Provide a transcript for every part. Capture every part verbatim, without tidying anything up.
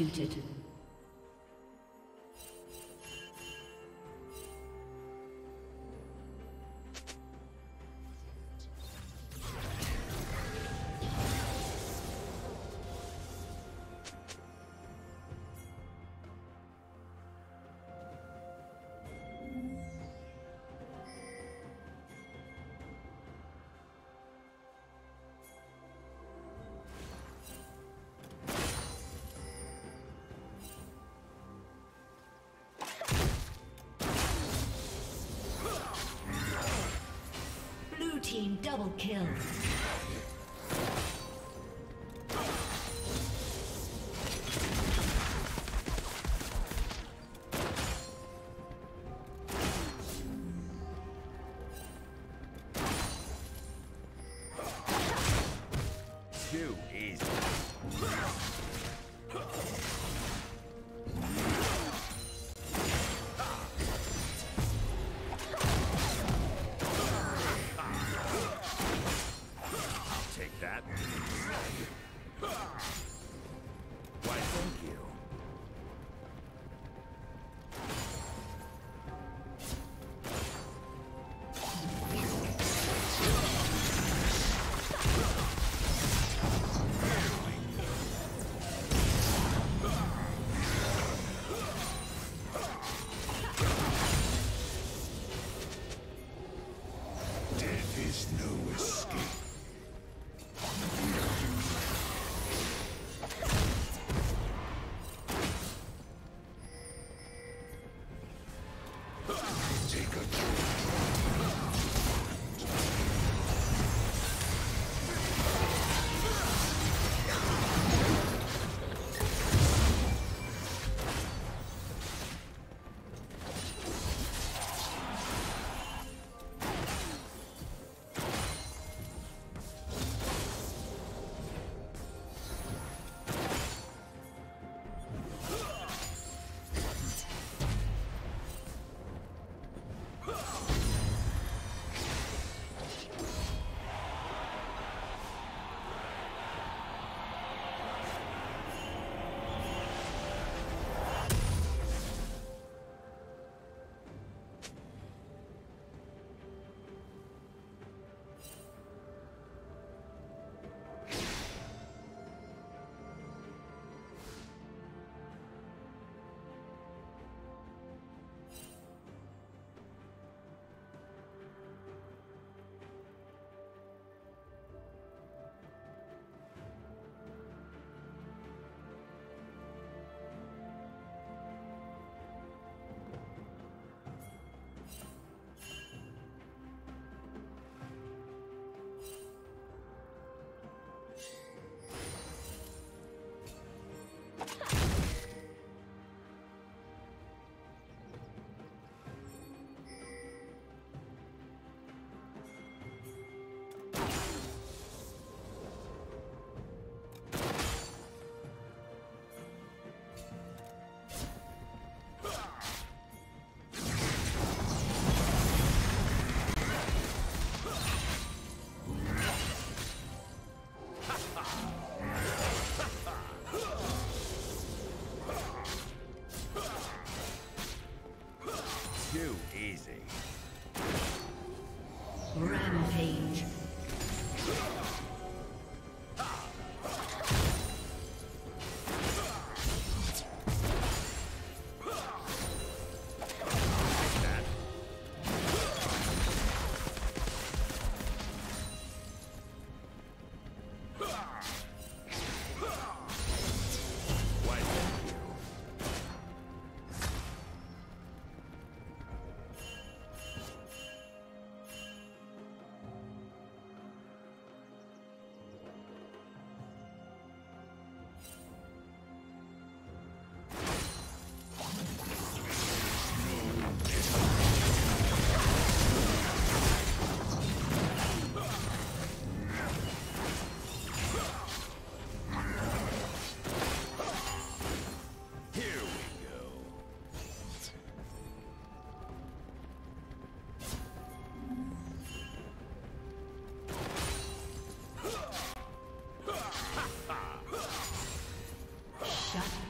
executed. Team double kill. Too easy. There's no escape.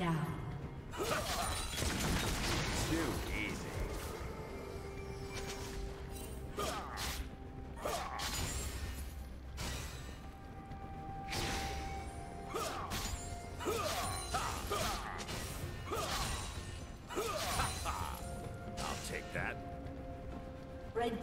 down. Too easy. I'll take that. Red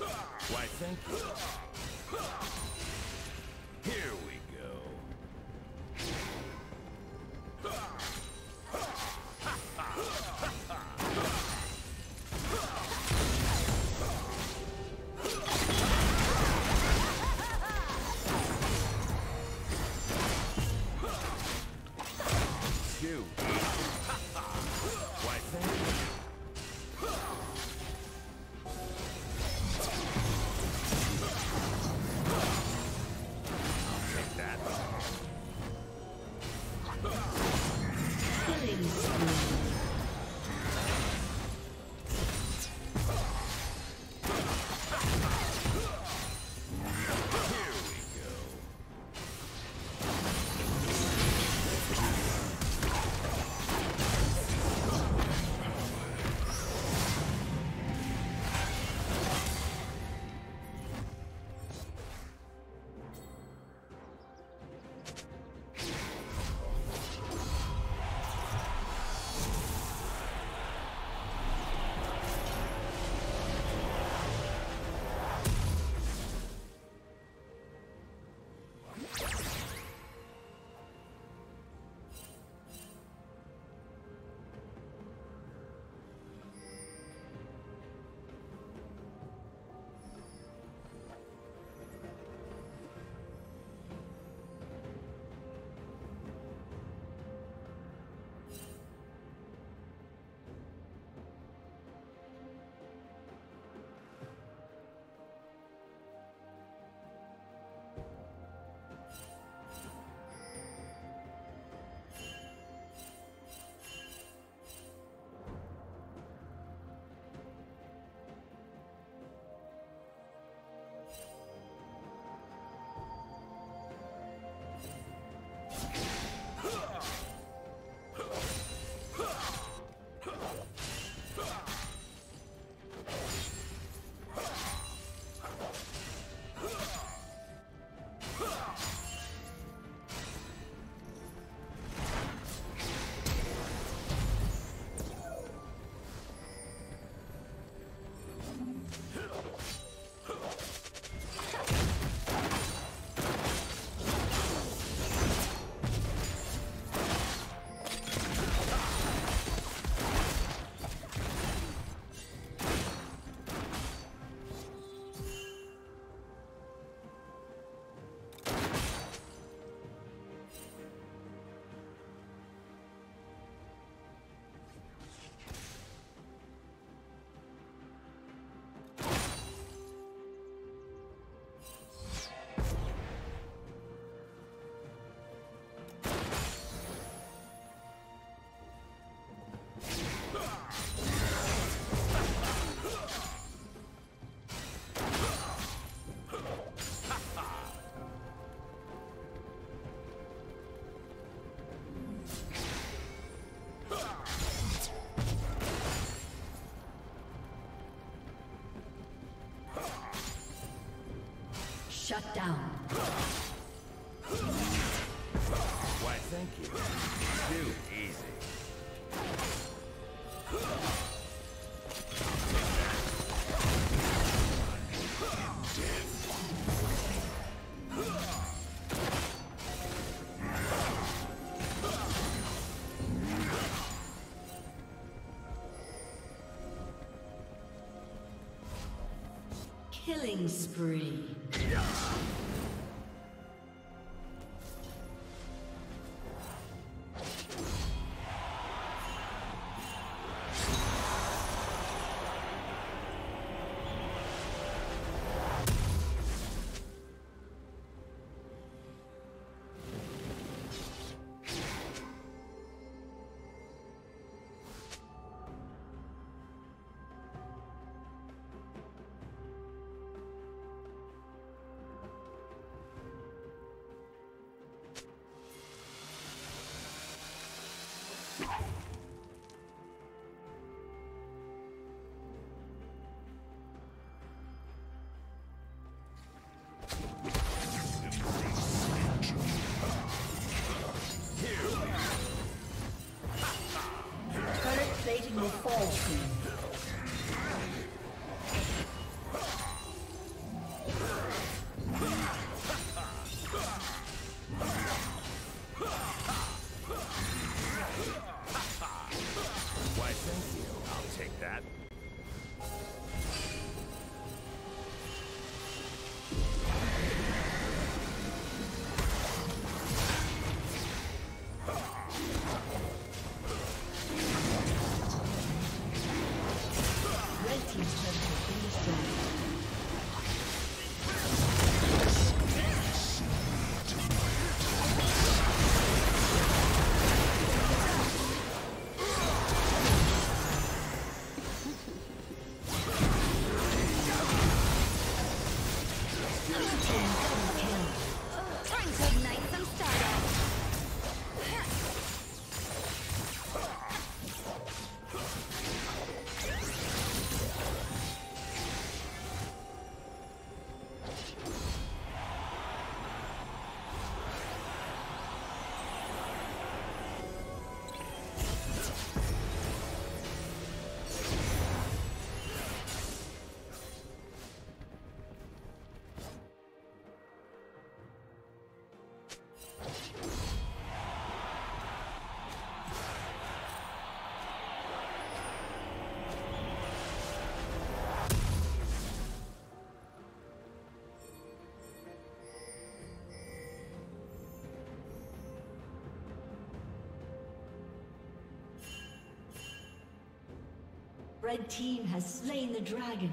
Why, thank you. Here we go. Two. Why, thank you. Shut down. Why, thank you. Too easy. Killing spree. Red team has slain the dragon.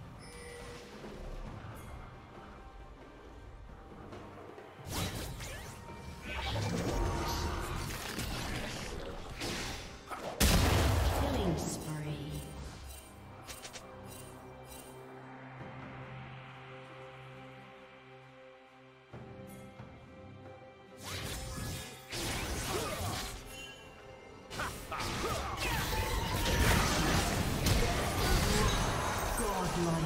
No.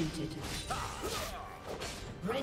executed. Red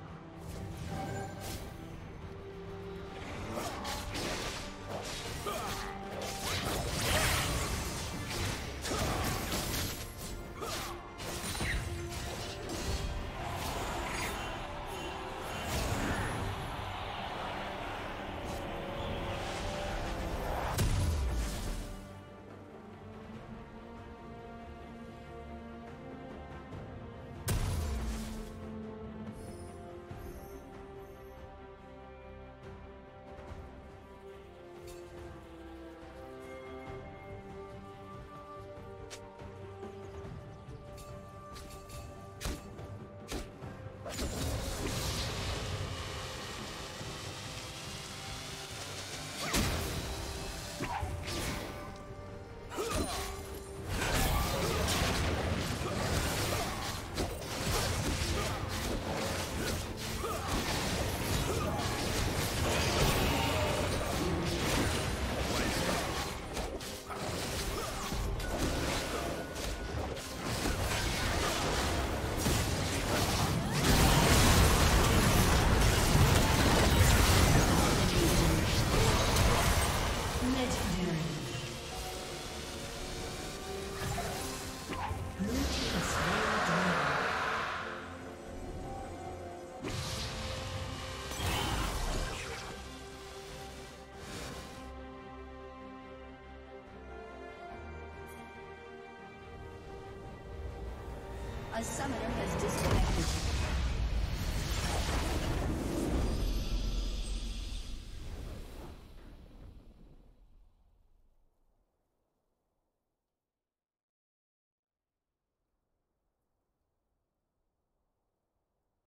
A summoner has disconnected.